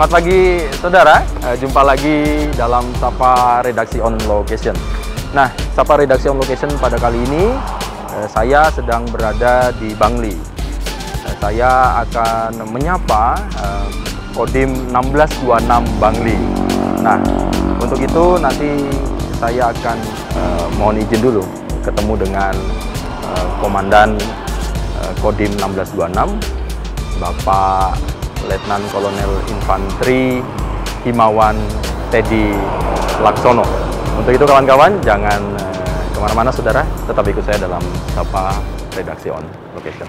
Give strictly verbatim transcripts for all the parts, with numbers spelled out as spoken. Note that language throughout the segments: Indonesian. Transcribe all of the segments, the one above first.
Selamat pagi saudara, jumpa lagi dalam SAPA Redaksi On Location. Nah, SAPA Redaksi On Location pada kali ini saya sedang berada di Bangli. Saya akan menyapa Kodim enam belas dua puluh enam Bangli. Nah, untuk itu nanti saya akan mohon izin dulu ketemu dengan Komandan Kodim enam belas dua puluh enam, Bapak Letnan Kolonel Infanteri Himawan Teddy Laksono. Untuk itu kawan-kawan jangan kemana-mana saudara, tetap ikut saya dalam Sapa Redaksi On Location.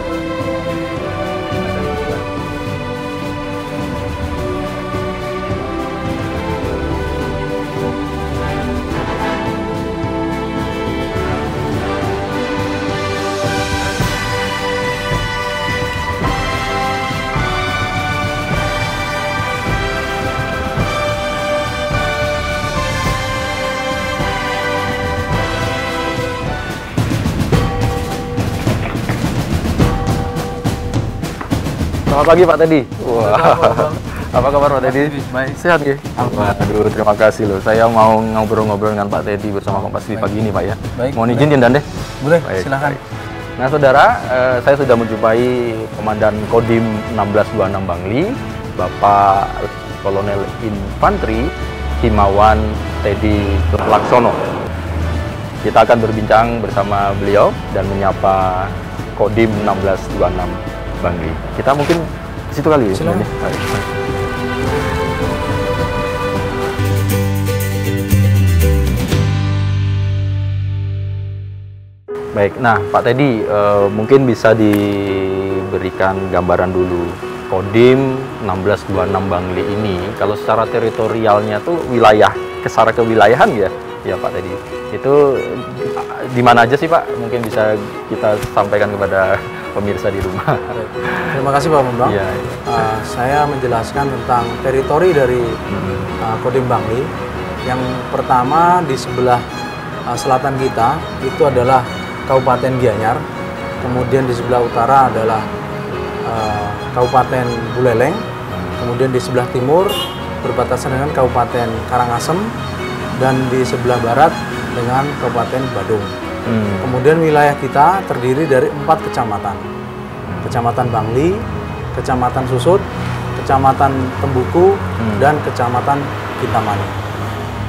Selamat pagi Pak Teddy. Wah. Wow. Apa kabar Pak Teddy? Baik. Sehat ya? Aduh, terima kasih loh. Saya mau ngobrol-ngobrol dengan Pak Teddy bersama KompasTV pagi ini Pak ya. Baik. Mohon izin dan deh. Boleh, baik, silakan. Baik. Nah saudara, eh, saya sudah menjumpai Komandan Kodim enam belas dua puluh enam Bangli, Bapak Kolonel Infanteri Himawan Teddy Laksono. Kita akan berbincang bersama beliau dan menyapa Kodim enam belas dua puluh enam Bangli. Kita mungkin ke situ kali ya. Silakan. Baik, nah Pak Teddy, eh, mungkin bisa diberikan gambaran dulu Kodim enam belas dua puluh enam Bangli ini kalau secara teritorialnya tuh wilayah, secara kewilayahan ya, ya Pak Teddy. Itu di mana aja sih Pak? Mungkin bisa kita sampaikan kepada pemirsa di rumah. Terima kasih Pak Bambang. Ya, ya. Uh, saya menjelaskan tentang teritori dari uh, Kodim Bangli. Yang pertama di sebelah uh, selatan kita itu adalah Kabupaten Gianyar. Kemudian di sebelah utara adalah uh, Kabupaten Buleleng. Kemudian di sebelah timur berbatasan dengan Kabupaten Karangasem dan di sebelah barat dengan Kabupaten Badung. Hmm. Kemudian wilayah kita terdiri dari empat kecamatan. Kecamatan Bangli, Kecamatan Susut, Kecamatan Tembuku, hmm. dan Kecamatan Kintamani.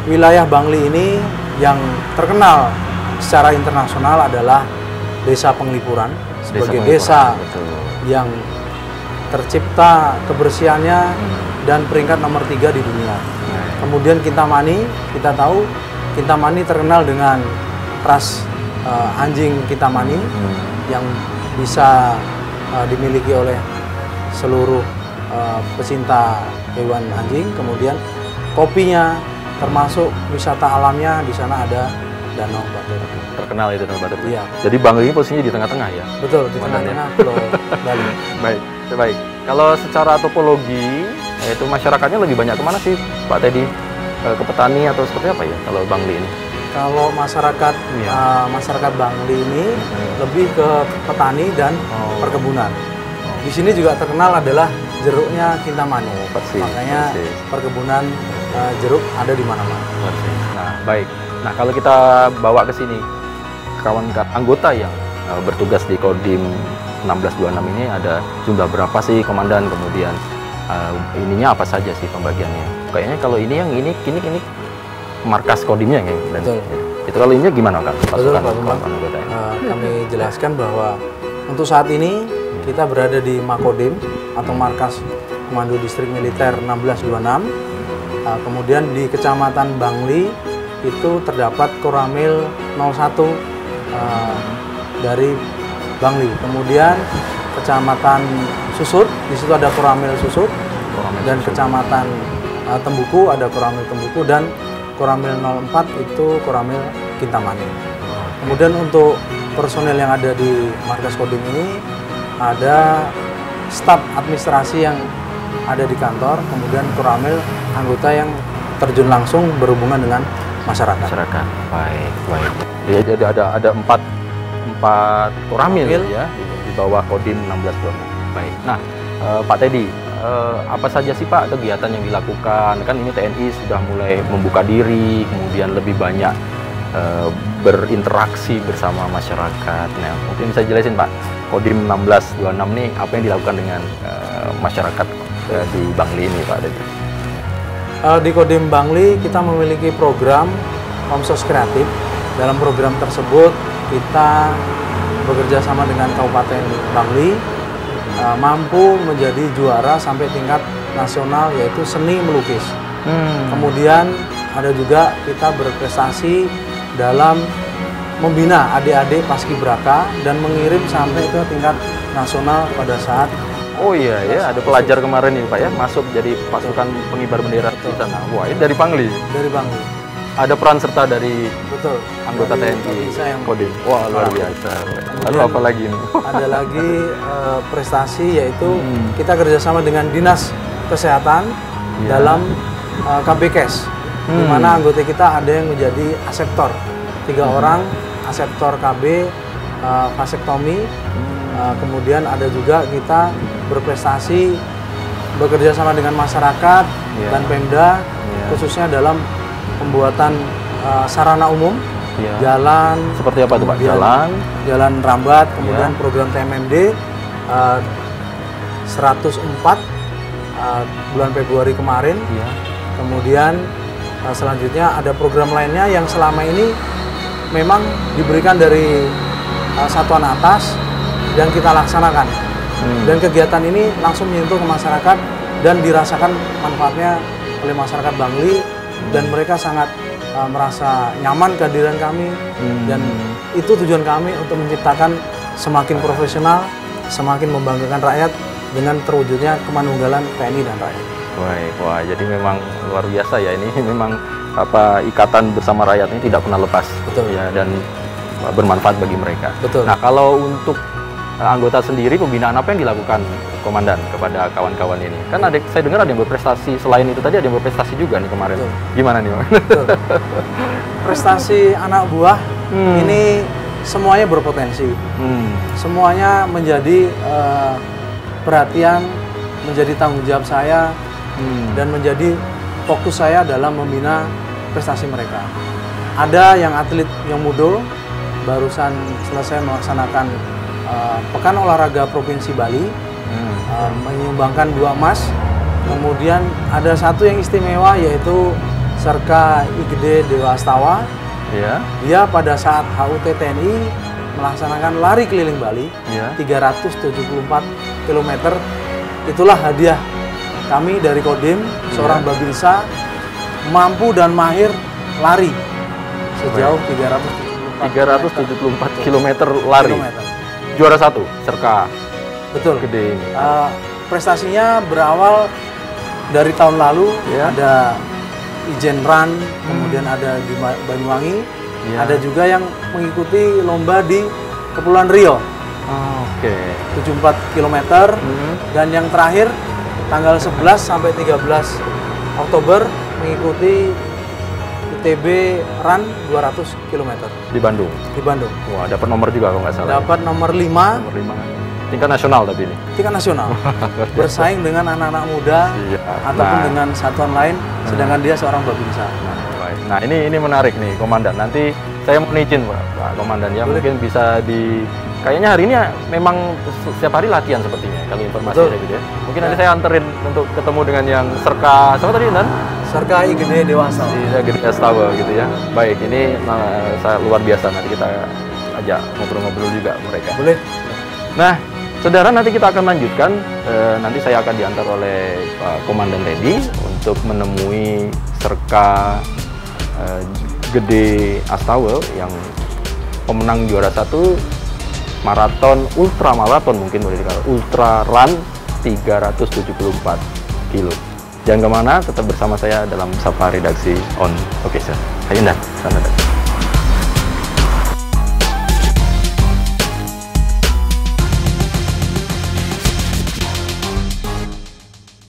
Wilayah Bangli ini yang terkenal secara internasional adalah Desa Penglipuran sebagai desa, desa betul. yang tercipta kebersihannya hmm. dan peringkat nomor tiga di dunia. Hmm. Kemudian Kintamani, kita tahu Kintamani terkenal dengan ras Uh, anjing Kintamani hmm. yang bisa uh, dimiliki oleh seluruh uh, pecinta hewan anjing. Kemudian kopinya, termasuk wisata alamnya, di sana ada Danau Batu. Terkenal itu Danau Batu. Iya. Jadi Bangli posisinya di tengah-tengah ya. Betul, di tengah-tengah Pulau Bali. Baik, baik. Kalau secara topologi, yaitu masyarakatnya lebih banyak kemana sih Pak Teddy? Ke petani atau seperti apa ya kalau Bangli ini? Kalau masyarakat ya. uh, masyarakat Bangli ini ya. lebih ke petani dan oh. perkebunan. Oh. Di sini juga terkenal adalah jeruknya Kintamani. Oh, persis, Makanya persis. perkebunan uh, jeruk ada di mana-mana. Nah, baik. Nah, kalau kita bawa ke sini kawan anggota yang uh, bertugas di Kodim enam belas dua puluh enam ini ada jumlah berapa sih komandan? Kemudian uh, ininya apa saja sih pembagiannya? Kayaknya kalau ini yang ini ini ini markas kodimnya ya, dan Betul. Ya. Itu kalau ini gimana kan? Betul, Pak Bambang. Uh, kami jelaskan bahwa untuk saat ini kita berada di Makodim atau markas Komando Distrik Militer enam belas dua puluh enam. Uh, kemudian di Kecamatan Bangli itu terdapat Koramil nol satu uh, dari Bangli. Kemudian Kecamatan Susut, di situ ada Koramil Susut, Koramil dan Susut. Kecamatan uh, Tembuku, ada Koramil Tembuku, dan Koramil nol empat itu Koramil Kintamani. Kemudian untuk personel yang ada di markas Kodim ini, ada staf administrasi yang ada di kantor, kemudian Koramil anggota yang terjun langsung berhubungan dengan masyarakat. Masyarakat, baik, baik. Jadi ada ada empat empat Koramil ya di bawah Kodim enam belas dua puluh. Baik. Nah, eh, Pak Teddy, eh, apa saja sih Pak kegiatan yang dilakukan? Kan ini T N I sudah mulai membuka diri, kemudian lebih banyak eh, berinteraksi bersama masyarakat. Nah, mungkin bisa jelasin Pak, Kodim enam belas dua puluh enam nih apa yang dilakukan dengan eh, masyarakat eh, di Bangli ini Pak Teddy? Di Kodim Bangli kita memiliki program Homsos Kreatif. Dalam program tersebut kita bekerja sama dengan Kabupaten Bangli, mampu menjadi juara sampai tingkat nasional yaitu seni melukis. Hmm. Kemudian ada juga kita berprestasi dalam membina adik-adik paskibraka dan mengirim sampai ke tingkat nasional pada saat. Oh iya, ya, ada pelajar kemarin nih Pak ya, masuk jadi pasukan pengibar bendera di sana. Wah, ini dari Bangli? Dari Bangli. Ada peran serta dari betul anggota dari T N I Kodim. Wah, luar biasa. Lalu apa lagi ini? Ada lagi uh, prestasi yaitu hmm. kita kerjasama dengan Dinas Kesehatan yeah. dalam uh, K B Kes. Hmm. Di mana anggota kita ada yang menjadi aseptor. Tiga hmm. orang, aseptor K B, uh, vasektomi, hmm. uh, kemudian ada juga kita berprestasi bekerja sama dengan masyarakat yeah. dan Pemda yeah. khususnya dalam pembuatan uh, sarana umum yeah. jalan seperti apa itu Pak? Jalan jalan Rambat, kemudian yeah. program T M M D uh, seratus empat uh, bulan Februari kemarin yeah. kemudian uh, selanjutnya ada program lainnya yang selama ini memang diberikan dari uh, satuan atas dan kita laksanakan. Hmm. Dan kegiatan ini langsung menyentuh ke masyarakat dan dirasakan manfaatnya oleh masyarakat Bangli. Hmm. Dan mereka sangat uh, merasa nyaman kehadiran kami. Hmm. Dan itu tujuan kami untuk menciptakan semakin profesional, semakin membanggakan rakyat dengan terwujudnya kemanunggalan T N I dan rakyat. Baik, wah, jadi memang luar biasa ya ini. Memang apa ikatan bersama rakyat ini tidak pernah lepas. Betul. Ya, dan bermanfaat bagi mereka. Betul. Nah, kalau untuk anggota sendiri, pembinaan apa yang dilakukan komandan kepada kawan-kawan ini? Kan ada, saya dengar ada yang berprestasi, selain itu tadi ada yang berprestasi juga nih kemarin. Betul. Gimana nih Pak? Prestasi anak buah hmm. ini semuanya berpotensi. Hmm. Semuanya menjadi uh, perhatian, menjadi tanggung jawab saya, hmm. dan menjadi fokus saya dalam membina prestasi mereka. Ada yang atlet yang muda, barusan selesai melaksanakan Pekan Olahraga Provinsi Bali, hmm. uh, menyumbangkan dua emas. Kemudian ada satu yang istimewa yaitu Serka I Gede Astawa. Yeah. Dia pada saat H U T T N I melaksanakan lari keliling Bali yeah. tiga ratus tujuh puluh empat kilometer. Itulah hadiah kami dari Kodim, yeah. seorang Babinsa mampu dan mahir lari sejauh tiga ratus tujuh puluh empat kilometer lari. Kilometer. Juara satu, Serka. Betul. Gede ini. Uh, prestasinya berawal dari tahun lalu, yeah. ada Ijen Run, hmm. kemudian ada di Banyuwangi, yeah. ada juga yang mengikuti lomba di Kepulauan Rio. Oh, oke. Okay. tujuh puluh empat kilometer, hmm. dan yang terakhir, tanggal sebelas sampai tiga belas Oktober, mengikuti I T B Run dua ratus kilometer di Bandung. Di Bandung. Wah, dapat nomor juga kalau nggak salah. Dapat nomor lima. Nomor lima. Tingkat nasional tapi ini. Tingkat nasional. Bersaing dengan anak-anak muda iya. ataupun nah. dengan satuan lain, hmm. sedangkan dia seorang Babinsa. Nah, nah, ini ini menarik nih, Komandan. Nanti saya mau izin Pak, Pak Komandan ya. Boleh. Mungkin bisa di kayaknya hari ini memang setiap hari latihan sepertinya kalau informasi ada gitu ya. Mungkin ya. Nanti saya anterin untuk ketemu dengan yang Serka. Siapa tadi, Dan? Serka I Gede Dewasa. Iya, Gede Astawa gitu ya. Baik, ini nah, saya luar biasa, nanti kita ajak ngobrol-ngobrol juga mereka. Boleh. Nah, saudara, nanti kita akan lanjutkan. E, nanti saya akan diantar oleh Pak Komandan Teddy untuk menemui Serka e, Gede Astawa yang pemenang juara satu maraton, ultra maraton mungkin boleh dikatakan, ultra run tiga ratus tujuh puluh empat kilo. Jangan kemana, tetap bersama saya dalam Sapa Redaksi on Oke, Sir. Saya Indah.